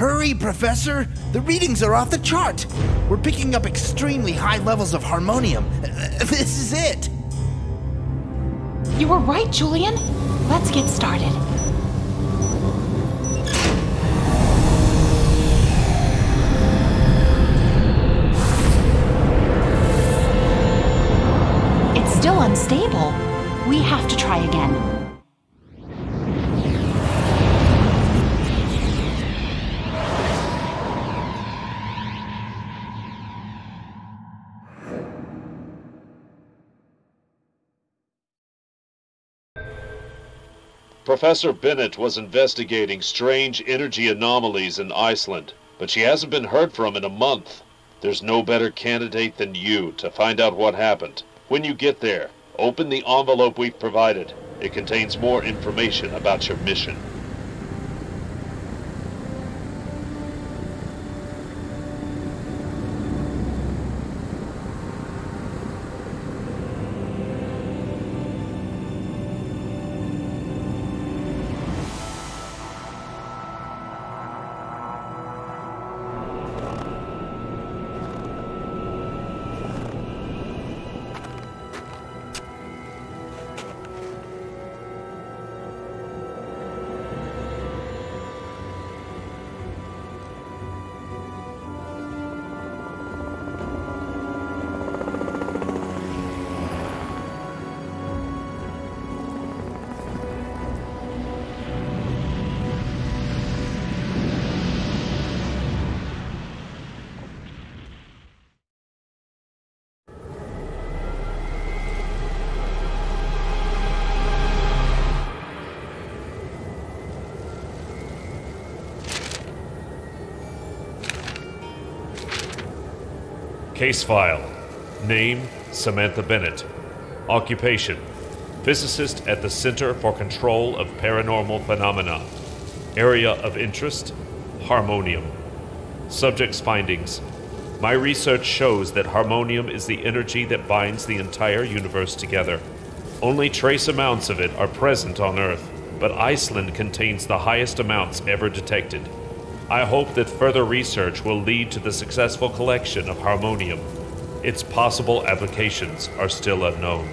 Hurry, Professor! The readings are off the chart! We're picking up extremely high levels of harmonium. This is it! You were right, Julian. Let's get started. It's still unstable. We have to try again. Professor Bennett was investigating strange energy anomalies in Iceland, but she hasn't been heard from in a month. There's no better candidate than you to find out what happened. When you get there, open the envelope we've provided. It contains more information about your mission. Case file. Name, Samantha Bennett. Occupation, physicist at the Center for Control of Paranormal Phenomena. Area of interest, harmonium. Subject's findings. My research shows that harmonium is the energy that binds the entire universe together. Only trace amounts of it are present on Earth, but Iceland contains the highest amounts ever detected. I hope that further research will lead to the successful collection of harmonium. Its possible applications are still unknown.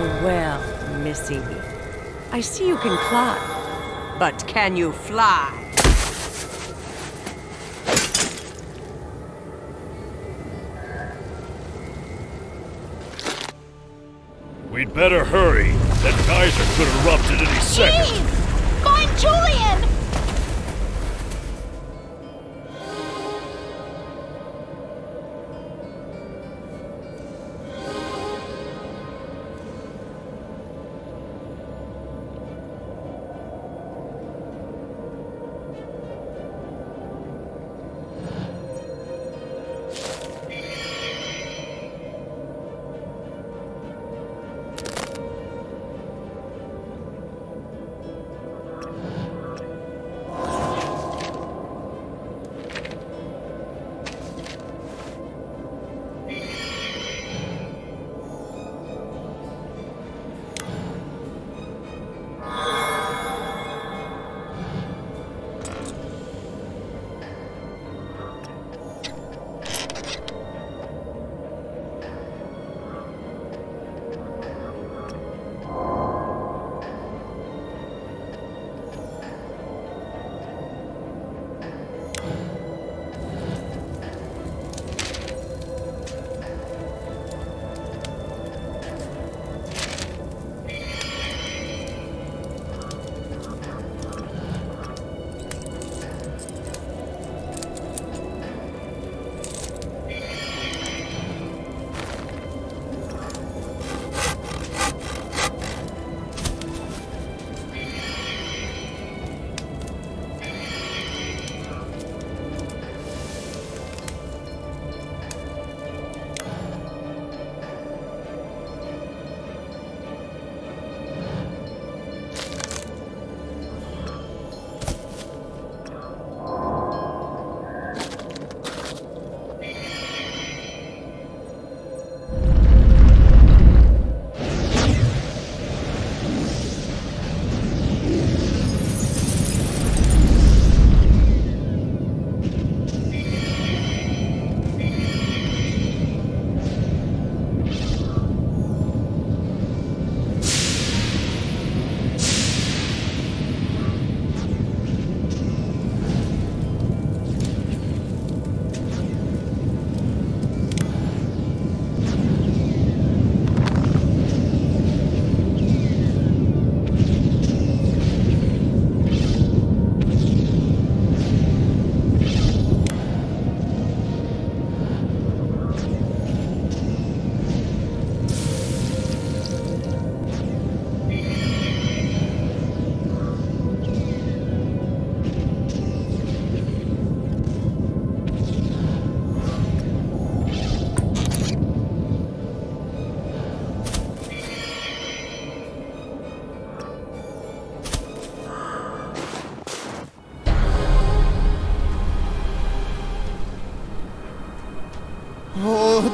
Oh well, Missy. I see you can climb, but can you fly? We'd better hurry. That geyser could erupt at any second. Please! Find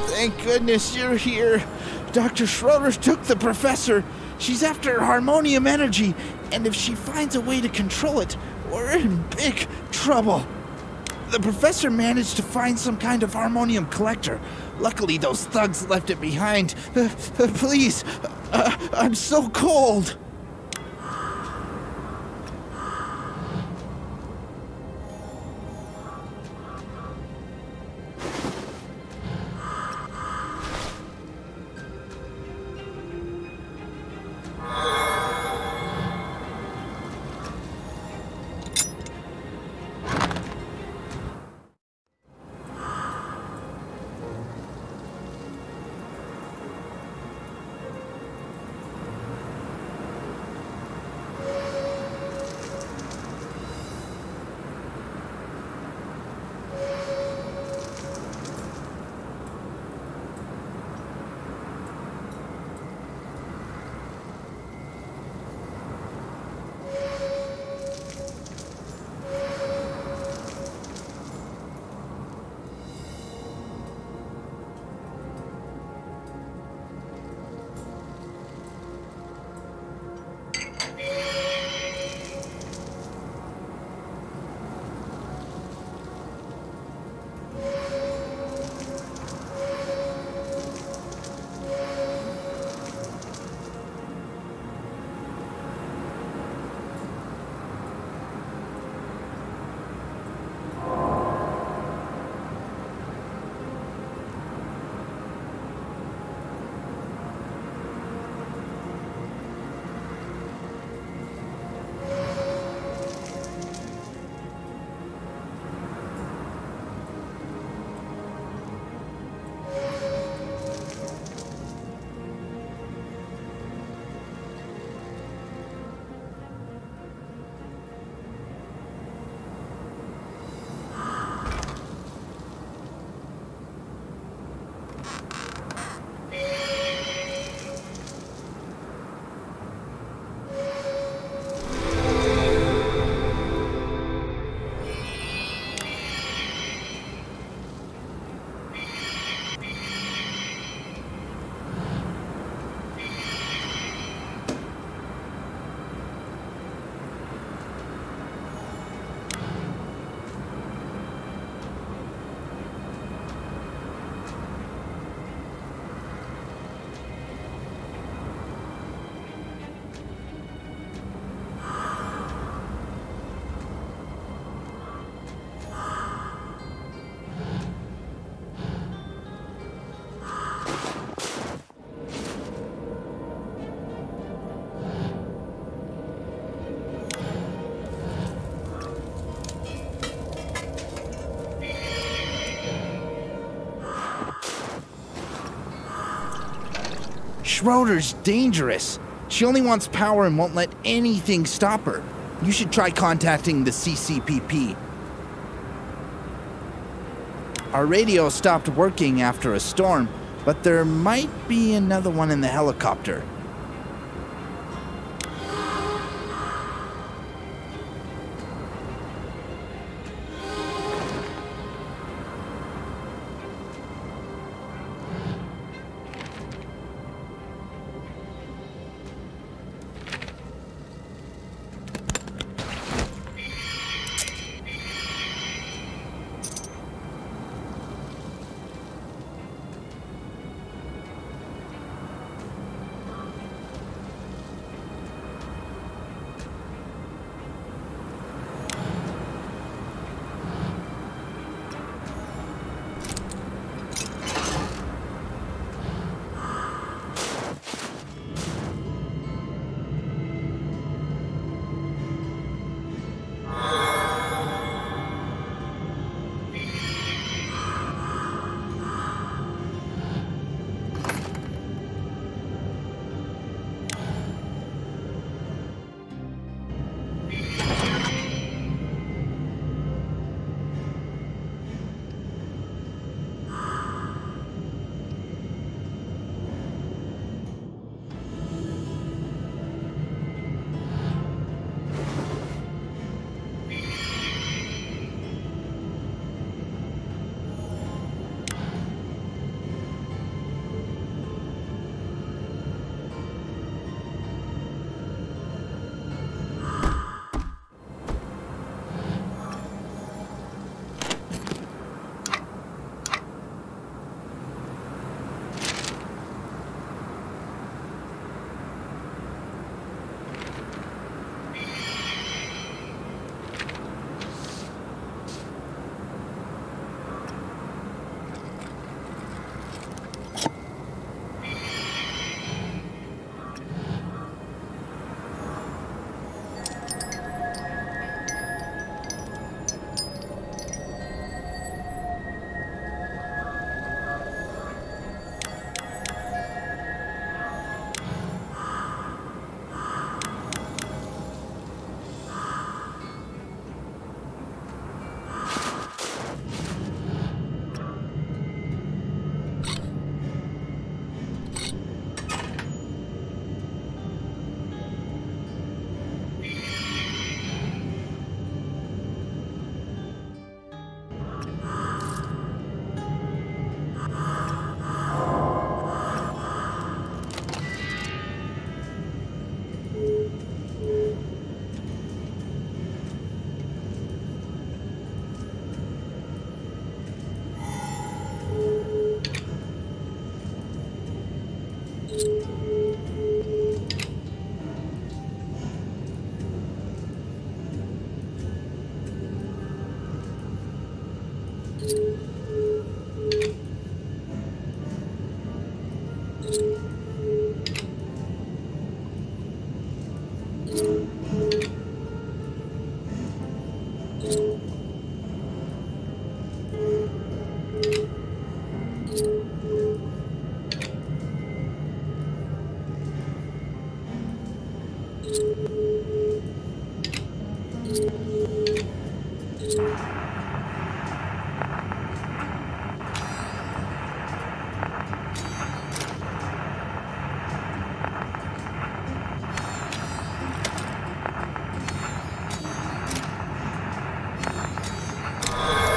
Thank goodness you're here. Dr. Schroeder took the professor. She's after harmonium energy, and if she finds a way to control it, we're in big trouble. The professor managed to find some kind of harmonium collector. Luckily, those thugs left it behind. Please, I'm so cold. Schroeder's dangerous. She only wants power and won't let anything stop her. You should try contacting the CCPP. Our radio stopped working after a storm, but there might be another one in the helicopter.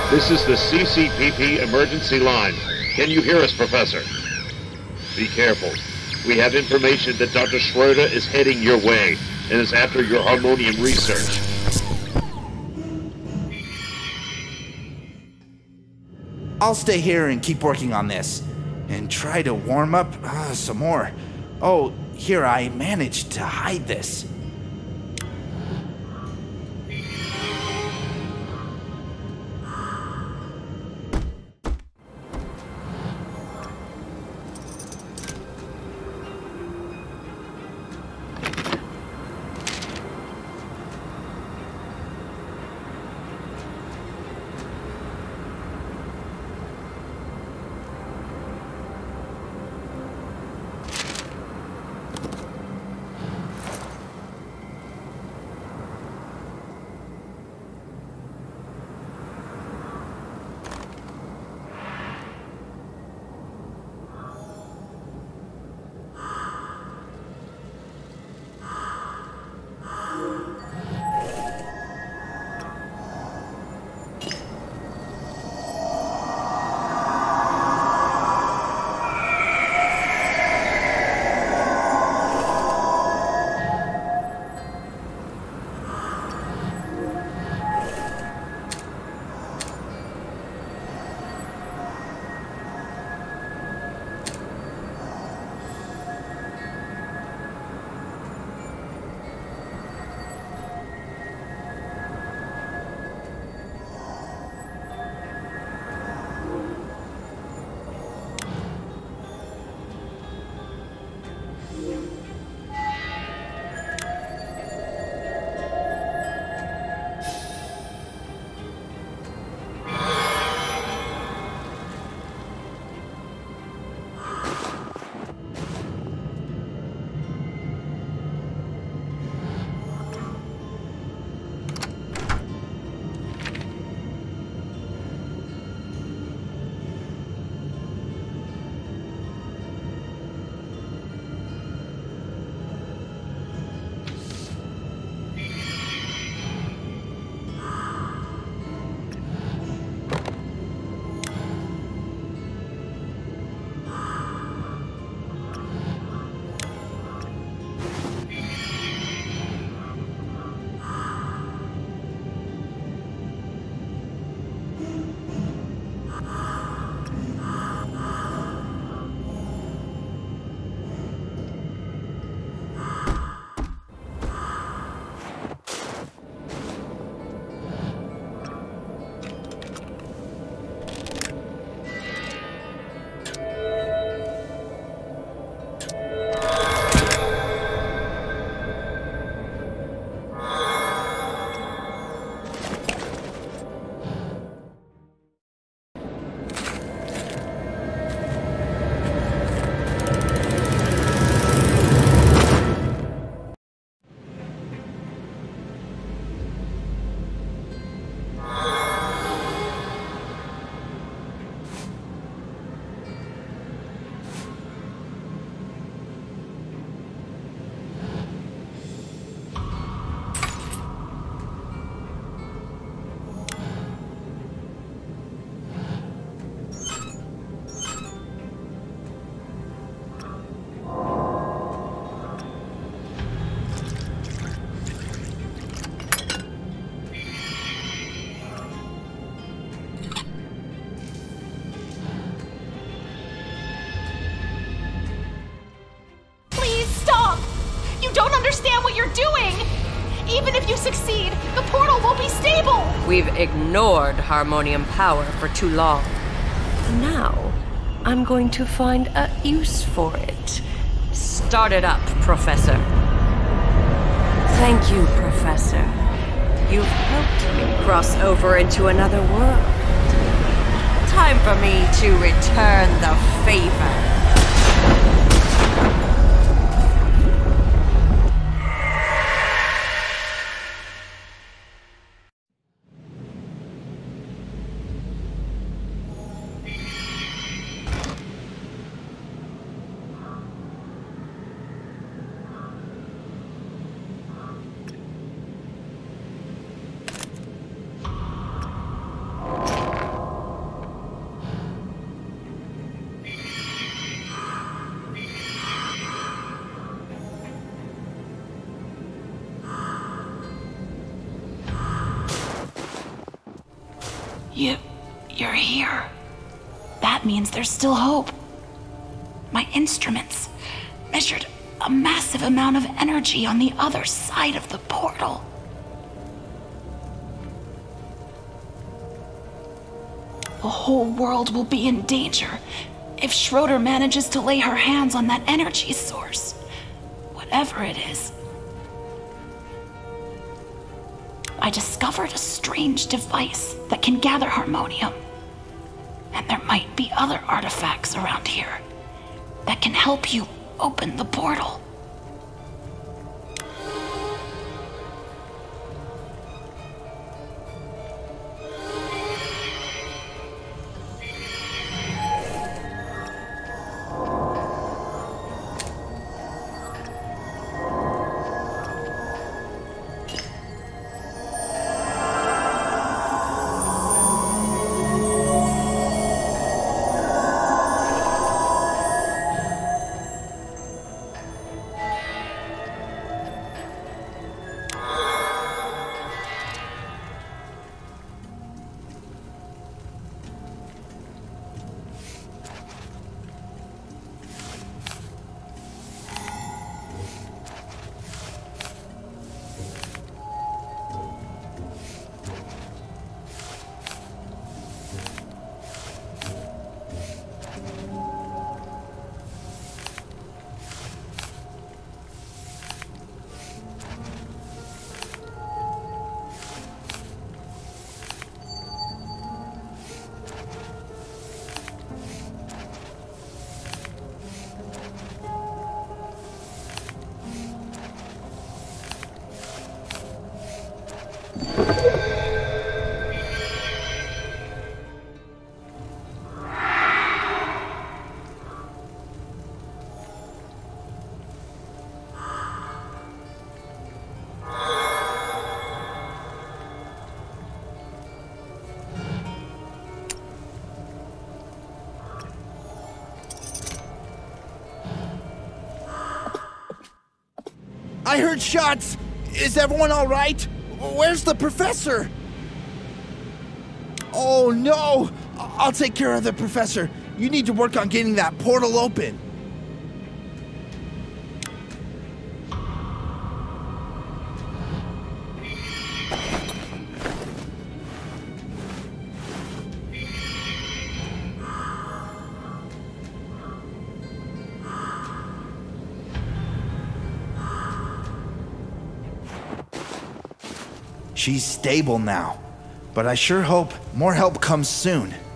This is the CCPP emergency line. Can you hear us, Professor? Be careful. We have information that Dr. Schroeder is heading your way and is after your harmonium research. I'll stay here and keep working on this and try to warm up some more. Oh, here, I managed to hide this. even if you succeed, the portal won't be stable! We've ignored harmonium power for too long. Now, I'm going to find a use for it. Start it up, Professor. Thank you, Professor. You've helped me cross over into another world. Time for me to return the favor. You're here. That means there's still hope. My instruments measured a massive amount of energy on the other side of the portal. The whole world will be in danger if Schroeder manages to lay her hands on that energy source, whatever it is. I discovered a strange device that can gather harmonium. And there might be other artifacts around here that can help you open the portal. I heard shots! Is everyone all right? Where's the professor? Oh no! I'll take care of the professor. You need to work on getting that portal open. She's stable now, but I sure hope more help comes soon.